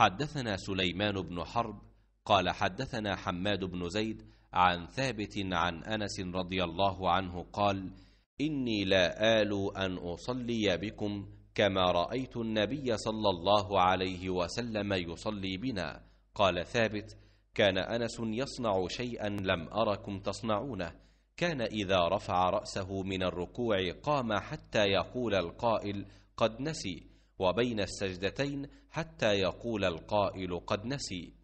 حدثنا سليمان بن حرب قال حدثنا حماد بن زيد عن ثابت عن أنس رضي الله عنه قال: إني لا آل أن أصلي بكم كما رأيت النبي صلى الله عليه وسلم يصلي بنا. قال ثابت: كان أنس يصنع شيئا لم أركم تصنعونه، كان إذا رفع رأسه من الركوع قام حتى يقول القائل قد نسي، وبين السجدتين حتى يقول القائل قد نسي،